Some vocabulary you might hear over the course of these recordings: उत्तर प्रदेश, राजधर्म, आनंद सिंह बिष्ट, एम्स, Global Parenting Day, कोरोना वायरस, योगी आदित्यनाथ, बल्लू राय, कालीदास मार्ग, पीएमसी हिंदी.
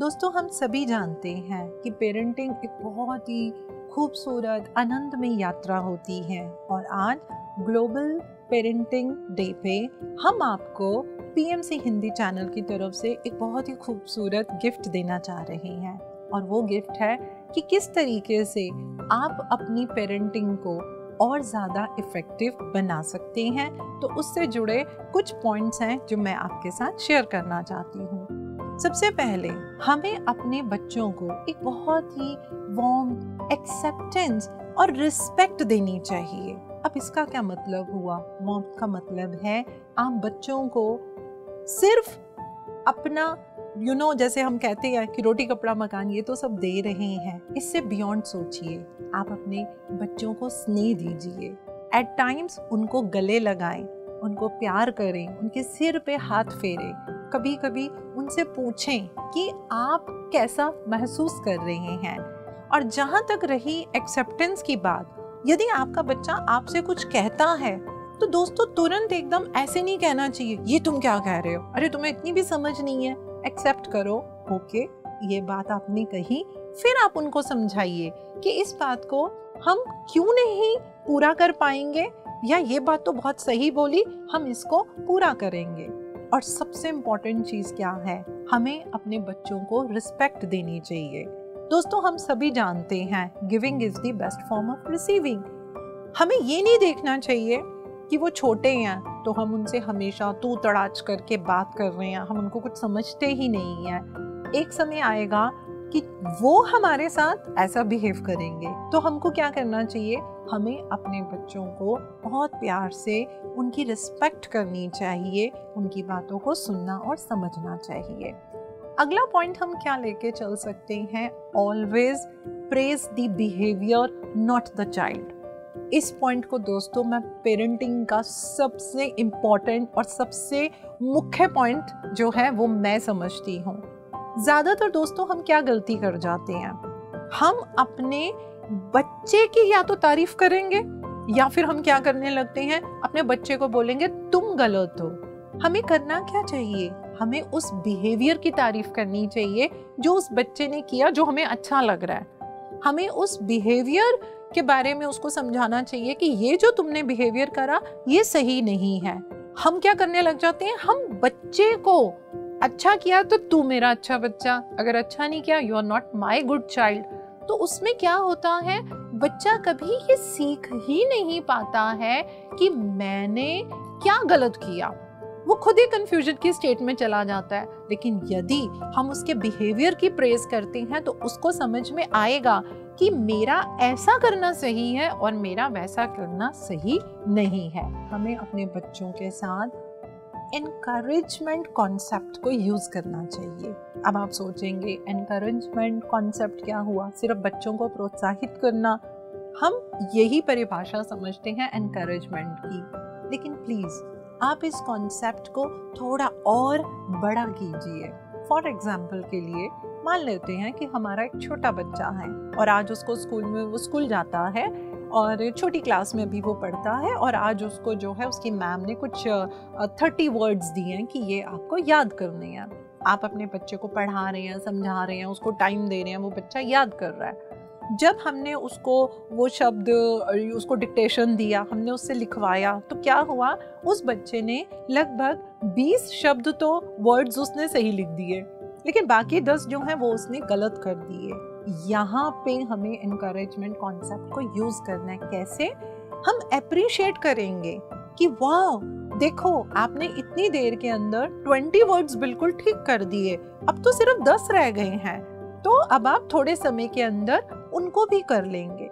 दोस्तों, हम सभी जानते हैं कि पेरेंटिंग एक बहुत ही खूबसूरत आनंदमय यात्रा होती है और आज ग्लोबल पेरेंटिंग डे पे हम आपको पीएमसी हिंदी चैनल की तरफ से एक बहुत ही खूबसूरत गिफ्ट देना चाह रहे हैं और वो गिफ्ट है कि किस तरीके से आप अपनी पेरेंटिंग को और ज़्यादा इफ़ेक्टिव बना सकते हैं। तो उससे जुड़े कुछ पॉइंट्स हैं जो मैं आपके साथ शेयर करना चाहती हूँ। सबसे पहले हमें अपने बच्चों को एक बहुत ही वार्म एक्सेप्टेंस और रिस्पेक्ट देनी चाहिए। अब इसका क्या मतलब हुआ? वार्म का मतलब है आप बच्चों को सिर्फ अपना जैसे हम कहते हैं कि रोटी कपड़ा मकान ये तो सब दे रहे हैं, इससे बियॉन्ड सोचिए। आप अपने बच्चों को स्नेह दीजिए, एट टाइम्स उनको गले लगाएं, उनको प्यार करें, उनके सिर पे हाथ फेरें, कभी कभी उनसे पूछें कि आप कैसा महसूस कर रहे हैं। और जहाँ तक रही एक्सेप्टेंस की बात, यदि आपका बच्चा आपसे कुछ कहता है तो दोस्तों तुरंत एकदम ऐसे नहीं कहना चाहिए, ये तुम क्या कह रहे हो, अरे तुम्हें इतनी भी समझ नहीं है। एक्सेप्ट करो, ओके ये बात आपने कही, फिर आप उनको समझाइए कि इस बात को हम क्यों नहीं पूरा कर पाएंगे या ये बात तो बहुत सही बोली, हम इसको पूरा करेंगे। और सबसे इम्पोर्टेंट चीज़ क्या है, हमें अपने बच्चों को रिस्पेक्ट देनी चाहिए। दोस्तों, हम सभी जानते हैं giving is the best form of receiving. हमें ये नहीं देखना चाहिए कि वो छोटे हैं तो हम उनसे हमेशा तू तड़ाच करके बात कर रहे हैं, हम उनको कुछ समझते ही नहीं हैं। एक समय आएगा कि वो हमारे साथ ऐसा बिहेव करेंगे। तो हमको क्या करना चाहिए, हमें अपने बच्चों को बहुत प्यार से उनकी रिस्पेक्ट करनी चाहिए, उनकी बातों को सुनना और समझना चाहिए। अगला पॉइंट हम क्या लेके चल सकते हैं, always praise the behaviour not the child. इस पॉइंट को दोस्तों मैं पेरेंटिंग का सबसे इम्पॉर्टेंट और सबसे मुख्य पॉइंट जो है वो मैं समझती हूँ। ज़्यादातर दोस्तों हम क्या गलती कर जाते हैं, हम अपने बच्चे की या तो तारीफ करेंगे या फिर हम क्या करने लगते हैं, अपने बच्चे को बोलेंगे तुम गलत हो। हमें करना क्या चाहिए, हमें उस बिहेवियर की तारीफ करनी चाहिए जो उस बच्चे ने किया, जो हमें अच्छा लग रहा है। हमें उस बिहेवियर के बारे में उसको समझाना चाहिए कि ये जो तुमने बिहेवियर करा ये सही नहीं है। हम क्या करने लग जाते हैं, हम बच्चे को अच्छा किया तो तू मेरा अच्छा बच्चा, अगर अच्छा नहीं किया you are not my good child. तो उसमें क्या होता है, बच्चा कभी ये सीख ही नहीं पाता है कि मैंने क्या गलत किया, वो खुद ही कंफ्यूजन की स्टेट में चला जाता है। लेकिन यदि हम उसके बिहेवियर की प्रेज करते हैं तो उसको समझ में आएगा कि मेरा ऐसा करना सही है और मेरा वैसा करना सही नहीं है। हमें अपने बच्चों के साथ एनकरेजमेंट कॉन्सेप्ट को यूज़ करना चाहिए। अब आप सोचेंगे एनकरेजमेंट कॉन्सेप्ट क्या हुआ, सिर्फ बच्चों को प्रोत्साहित करना, हम यही परिभाषा समझते हैं एनकरेजमेंट की। लेकिन प्लीज़ आप इस कॉन्सेप्ट को थोड़ा और बड़ा कीजिए। फॉर एग्जाम्पल के लिए मान लेते हैं कि हमारा एक छोटा बच्चा है और आज उसको स्कूल में वो स्कूल जाता है और छोटी क्लास में भी वो पढ़ता है और आज उसको जो है उसकी मैम ने कुछ 30 वर्ड्स दिए हैं कि ये आपको याद करने हैं। आप अपने बच्चे को पढ़ा रहे हैं, समझा रहे हैं, उसको टाइम दे रहे हैं, वो बच्चा याद कर रहा है। जब हमने उसको वो शब्द उसको डिक्टेशन दिया, हमने उससे लिखवाया, तो क्या हुआ, उस बच्चे ने लगभग 20 शब्द तो वर्ड्स उसने सही लिख दिए लेकिन बाकी 10 जो हैं वो उसने गलत कर दिए। यहाँ पे हमें एनकरेजमेंट कॉन्सेप्ट को यूज़ करना है। कैसे, हम अप्रिशिएट करेंगे कि वाह देखो आपने इतनी देर के अंदर 20 वर्ड्स बिल्कुल ठीक कर दिए, अब तो सिर्फ 10 रह गए हैं, तो अब आप थोड़े समय के अंदर उनको भी कर लेंगे।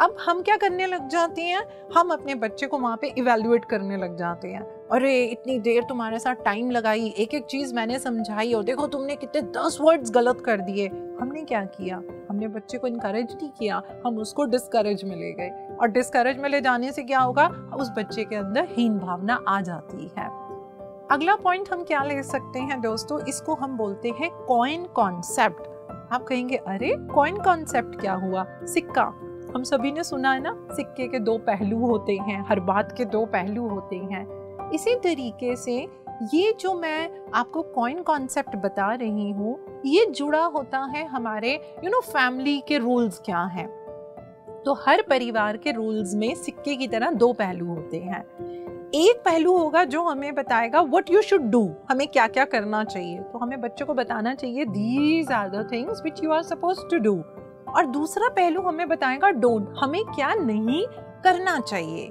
अब हम क्या करने लग जाते हैं, हम अपने बच्चे को वहाँ पे इवेल्युएट करने लग जाते हैं, अरे इतनी देर तुम्हारे साथ टाइम लगाई, एक एक चीज़ मैंने समझाई और देखो तुमने कितने 10 वर्ड्स गलत कर दिए। हमने क्या किया, हमने बच्चे को इनकरेज नहीं किया, हम उसको डिस्करेज में ले गए और डिस्करेज में ले जाने से क्या होगा, उस बच्चे के अंदर हीन भावना आ जाती है। अगला पॉइंट हम क्या ले सकते हैं दोस्तों, इसको हम बोलते हैं कॉइन कॉन्सेप्ट। आप कहेंगे अरे कॉइन कॉन्सेप्ट क्या हुआ, सिक्का। हम सभी ने सुना है ना, सिक्के के दो पहलू होते हैं, हर बात के दो पहलू होते हैं। इसी तरीके से ये जो मैं आपको कॉइन कॉन्सेप्ट बता रही हूँ, ये जुड़ा होता है हमारे फैमिली के रूल्स क्या हैं। तो हर परिवार के रूल्स में सिक्के की तरह दो पहलू होते हैं। एक पहलू होगा जो हमें बताएगा व्हाट यू शुड डू, हमें क्या क्या करना चाहिए। तो हमें बच्चों को बताना चाहिए these are the things which you are supposed to do. और दूसरा पहलू हमें बताएगा डोंट, हमें क्या नहीं करना चाहिए।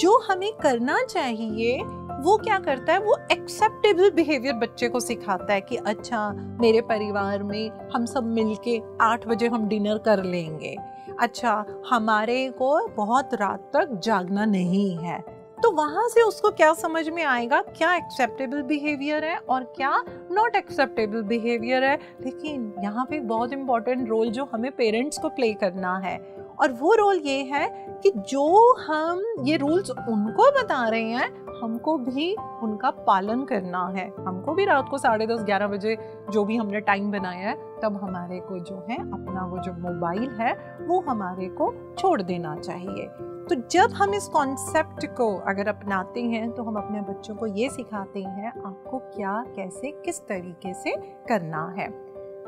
जो हमें करना चाहिए वो क्या करता है, वो एक्सेप्टेबल बिहेवियर बच्चे को सिखाता है कि अच्छा मेरे परिवार में हम सब मिलके 8 बजे हम डिनर कर लेंगे, अच्छा हमारे को बहुत रात तक जागना नहीं है। तो वहाँ से उसको क्या समझ में आएगा, क्या एक्सेप्टेबल बिहेवियर है और क्या नॉट एक्सेप्टेबल बिहेवियर है। लेकिन यहाँ पे बहुत इम्पॉर्टेंट रोल जो हमें पेरेंट्स को प्ले करना है, और वो रोल ये है कि जो हम ये रूल्स उनको बता रहे हैं हमको भी उनका पालन करना है। हमको भी रात को 10:30-11 बजे जो भी हमने टाइम बनाया है तब हमारे को जो है अपना वो जो मोबाइल है वो हमारे को छोड़ देना चाहिए। तो जब हम इस कॉन्सेप्ट को अगर अपनाते हैं तो हम अपने बच्चों को ये सिखाते हैं आपको क्या कैसे किस तरीके से करना है।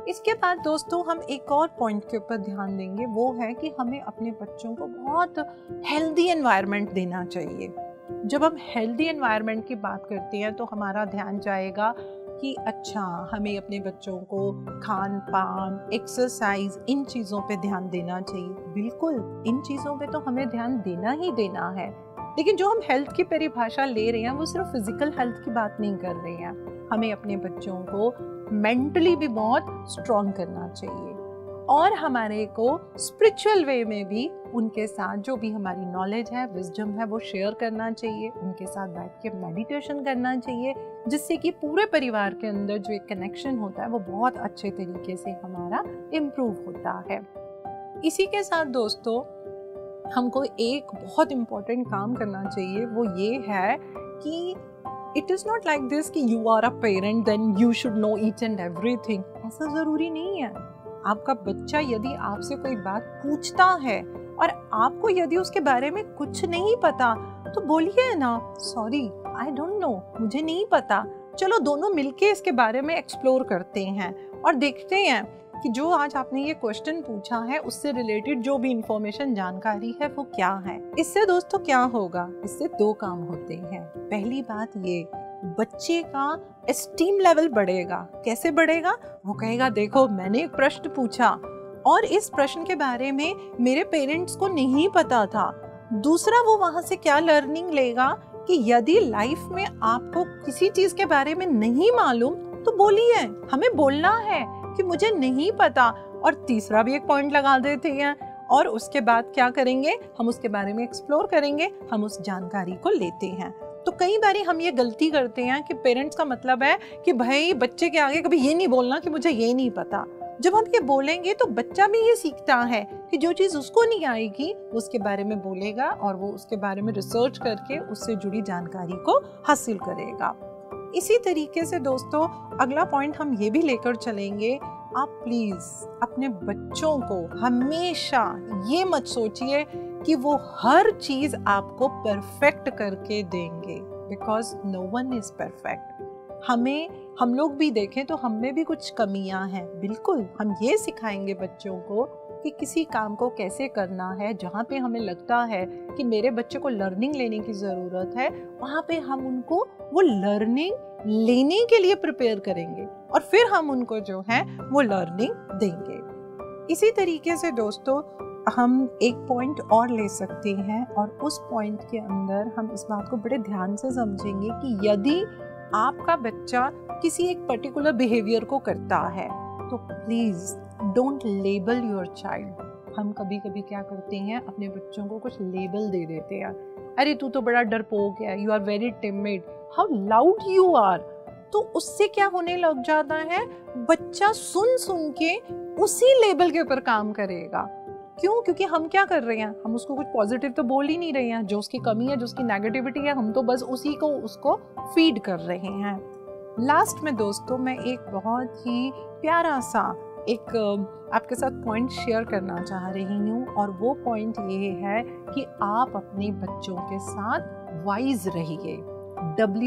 इसके बाद दोस्तों हम एक और पॉइंट के ऊपर ध्यान देंगे, वो है कि हमें अपने बच्चों को बहुत हेल्दी एनवायरनमेंट देना चाहिए। जब हम हेल्दी एनवायरनमेंट की बात करते हैं तो हमारा ध्यान जाएगा कि अच्छा हमें अपने बच्चों को खान पान, एक्सरसाइज, इन चीज़ों पे ध्यान देना चाहिए। बिल्कुल इन चीज़ों पे तो हमें ध्यान देना ही देना है, लेकिन जो हम हेल्थ की परिभाषा ले रहे हैं वो सिर्फ फिजिकल हेल्थ की बात नहीं कर रहे हैं। हमें अपने बच्चों को मेंटली भी बहुत स्ट्रॉन्ग करना चाहिए और हमारे को स्पिरिचुअल वे में भी उनके साथ जो भी हमारी नॉलेज है, विजडम है, वो शेयर करना चाहिए। उनके साथ बैठ के मेडिटेशन करना चाहिए जिससे कि पूरे परिवार के अंदर जो एक कनेक्शन होता है वो बहुत अच्छे तरीके से हमारा इम्प्रूव होता है। इसी के साथ दोस्तों हमको एक बहुत इम्पॉर्टेंट काम करना चाहिए, वो ये है कि it is not like this कि you are a parent then you should know each and everything. ऐसा ज़रूरी नहीं है। आपका बच्चा यदि आपसे कोई बात पूछता है और आपको यदि उसके बारे में कुछ नहीं पता तो बोलिए ना, सॉरी आई डोंट नो, मुझे नहीं पता, चलो दोनों मिलके इसके बारे में एक्सप्लोर करते हैं और देखते हैं कि जो आज आपने ये क्वेश्चन पूछा है उससे रिलेटेड जो भी इंफॉर्मेशन, जानकारी है वो क्या है। इससे दोस्तों क्या होगा, इससे दो काम होते हैं। पहली बात ये, बच्चे का एस्टीम लेवल बढ़ेगा। कैसे बढ़ेगा, वो कहेगा देखो मैंने एक प्रश्न पूछा और इस प्रश्न के बारे में मेरे पेरेंट्स को नहीं पता था। दूसरा, वो वहाँ से क्या लर्निंग लेगा कि यदि लाइफ में आपको किसी चीज़ के बारे में नहीं मालूम तो बोलिए, हमें बोलना है कि मुझे नहीं पता। और तीसरा भी एक पॉइंट लगा देते हैं और उसके बाद क्या करेंगे, हम उसके बारे में एक्सप्लोर करेंगे, हम उस जानकारी को लेते हैं। तो कई बार हम ये गलती करते हैं कि पेरेंट्स का मतलब है कि भाई बच्चे के आगे कभी ये नहीं बोलना कि मुझे ये नहीं पता। जब हम ये बोलेंगे तो बच्चा भी ये सीखता है कि जो चीज़ उसको नहीं आएगी उसके बारे में बोलेगा और वो उसके बारे में रिसर्च करके उससे जुड़ी जानकारी को हासिल करेगा। इसी तरीके से दोस्तों अगला पॉइंट हम ये भी लेकर चलेंगे, आप प्लीज़ अपने बच्चों को हमेशा ये मत सोचिए कि वो हर चीज़ आपको परफेक्ट करके देंगे, because no one is perfect. हम लोग भी देखें तो हम में भी कुछ कमियां हैं। बिल्कुल हम ये सिखाएंगे बच्चों को कि किसी काम को कैसे करना है। जहाँ पे हमें लगता है कि मेरे बच्चे को लर्निंग लेने की ज़रूरत है वहाँ पे हम उनको वो लर्निंग लेने के लिए प्रिपेयर करेंगे और फिर हम उनको जो है वो लर्निंग देंगे। इसी तरीके से दोस्तों हम एक पॉइंट और ले सकते हैं और उस पॉइंट के अंदर हम इस बात को बड़े ध्यान से समझेंगे कि यदि आपका बच्चा किसी एक पर्टिकुलर बिहेवियर को करता है तो please don't label your child. हम कभी कभी क्या करते हैं, अपने बच्चों को कुछ लेबल दे देते हैं, अरे तू तो बड़ा डरपोक है, you are very timid, how loud you are. तो उससे क्या होने लग जाता है, बच्चा सुन सुन के उसी लेबल के ऊपर काम करेगा। क्यों? क्योंकि हम क्या कर रहे हैं, हम उसको कुछ पॉजिटिव तो बोल ही नहीं रहे हैं। जो उसकी कमी है, जो उसकी नेगेटिविटी है, हम तो बस उसी को उसको फीड कर रहे हैं। लास्ट में दोस्तों मैं एक बहुत ही प्यारा सा एक आपके साथ पॉइंट शेयर करना चाह रही हूँ, और वो पॉइंट ये है कि आप अपने बच्चों के साथ वाइज रहिए।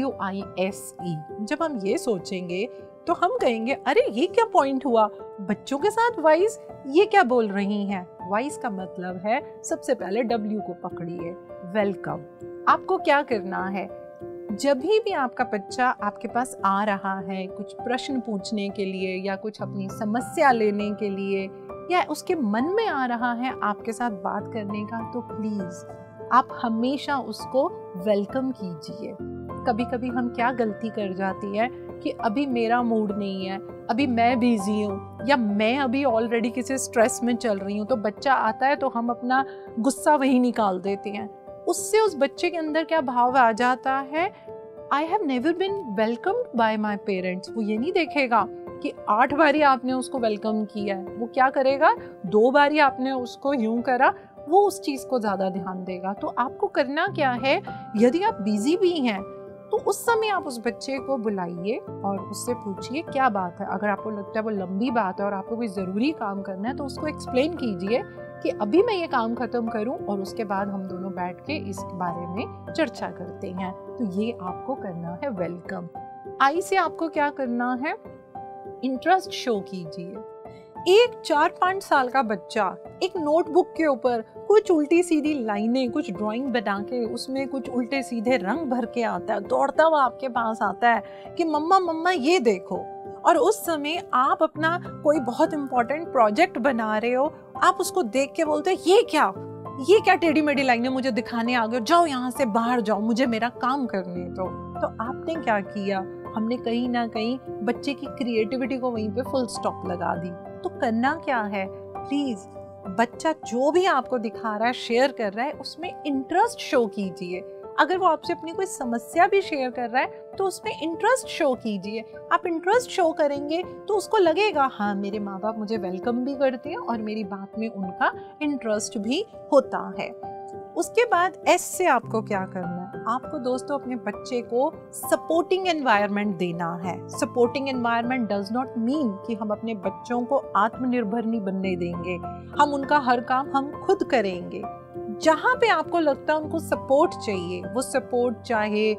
WISE। जब हम ये सोचेंगे तो हम कहेंगे अरे ये क्या पॉइंट हुआ, बच्चों के साथ वाइज, ये क्या बोल रही हैं। वाइज का मतलब है सबसे पहले W को पकड़िए, वेलकम। आपको क्या करना है, जब भी आपका बच्चा आपके पास आ रहा है कुछ प्रश्न पूछने के लिए या कुछ अपनी समस्या लेने के लिए या उसके मन में आ रहा है आपके साथ बात करने का, तो प्लीज़ आप हमेशा उसको वेलकम कीजिए। कभी कभी हम क्या गलती कर जाती है कि अभी मेरा मूड नहीं है, अभी मैं बिजी हूँ, या मैं अभी ऑलरेडी किसी स्ट्रेस में चल रही हूँ, तो बच्चा आता है तो हम अपना गुस्सा वही निकाल देते हैं। उससे उस बच्चे के अंदर क्या भाव आ जाता है, I have never been welcomed by my parents. वो ये नहीं देखेगा कि 8 बारी आपने उसको वेलकम किया है, वो क्या करेगा, 2 बारी आपने उसको यूँ करा, वो उस चीज़ को ज़्यादा ध्यान देगा। तो आपको करना क्या है, यदि आप बिजी भी हैं तो उस समय आप उस बच्चे को बुलाइए और उससे पूछिए क्या बात है। अगर आपको लगता है वो लंबी बात है और आपको कोई ज़रूरी काम करना है तो उसको एक्सप्लेन कीजिए कि अभी मैं ये काम ख़त्म करूं और उसके बाद हम दोनों बैठ के इस बारे में चर्चा करते हैं। तो ये आपको करना है वेलकम। आई से आपको क्या करना है, इंटरेस्ट शो कीजिए। एक 4-5 साल का बच्चा एक नोटबुक के ऊपर कुछ उल्टी सीधी लाइनें, कुछ ड्राइंग बना के उसमें कुछ उल्टे सीधे रंग भर के आता है, दौड़ता हुआ आपके पास आता है कि मम्मा मम्मा ये देखो। और उस समय आप अपना कोई बहुत इम्पोर्टेंट प्रोजेक्ट बना रहे हो, आप उसको देख के बोलते हो ये क्या टेढ़ी मेढ़ी लाइनें मुझे दिखाने आ गए, जाओ यहाँ से बाहर जाओ, मुझे मेरा काम करने दो। तो आपने क्या किया, हमने कहीं ना कहीं बच्चे की क्रिएटिविटी को वहीं पे फुल स्टॉप लगा दी। तो करना क्या है, प्लीज़ बच्चा जो भी आपको दिखा रहा है, शेयर कर रहा है, उसमें इंटरेस्ट शो कीजिए। अगर वो आपसे अपनी कोई समस्या भी शेयर कर रहा है तो उसमें इंटरेस्ट शो कीजिए। आप इंटरेस्ट शो करेंगे तो उसको लगेगा हाँ मेरे माँ बाप मुझे वेलकम भी करते हैं और मेरी बात में उनका इंटरेस्ट भी होता है। उसके बाद S से आपको क्या करना है, आपको दोस्तों अपने बच्चे को सपोर्टिंग एनवायरनमेंट देना है। Supporting environment does not mean कि हम अपने बच्चों को आत्मनिर्भर नहीं बनने देंगे, हम उनका हर काम हम खुद करेंगे। जहाँ पे आपको लगता है उनको सपोर्ट चाहिए, वो सपोर्ट चाहे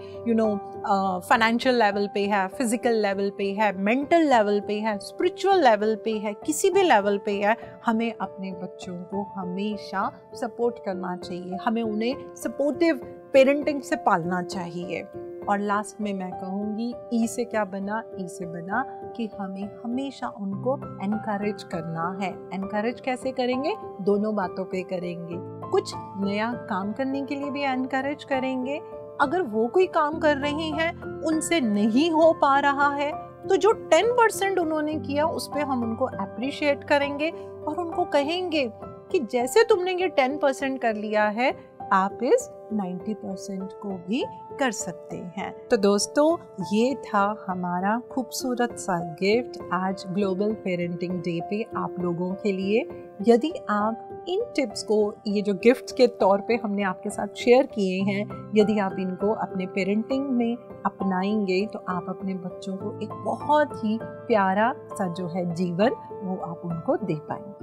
फाइनेंशियल लेवल पे है, फिजिकल लेवल पे है, मेंटल लेवल पे है, स्पिरिचुअल लेवल पे है, किसी भी लेवल पे है, हमें अपने बच्चों को हमेशा सपोर्ट करना चाहिए, हमें उन्हें सपोर्टिव पेरेंटिंग से पालना चाहिए। और लास्ट में मैं कहूँगी ई से क्या बना, ई से बना कि हमें हमेशा उनको एनकरेज करना है। एनकरेज कैसे करेंगे, दोनों बातों पे करेंगे, कुछ नया काम करने के लिए भी एनकरेज करेंगे। अगर वो कोई काम कर रही हैं उनसे नहीं हो पा रहा है तो जो 10% उन्होंने किया उस पर हम उनको अप्रिशिएट करेंगे और उनको कहेंगे कि जैसे तुमने ये 10% कर लिया है आप इस 90% को भी कर सकते हैं। तो दोस्तों ये था हमारा खूबसूरत सा गिफ्ट आज ग्लोबल पेरेंटिंग डे पे आप लोगों के लिए। यदि आप इन टिप्स को ये जो गिफ्ट के तौर पे हमने आपके साथ शेयर किए हैं, यदि आप इनको अपने पेरेंटिंग में अपनाएंगे तो आप अपने बच्चों को एक बहुत ही प्यारा सा जो है जीवन वो आप उनको दे पाएंगे।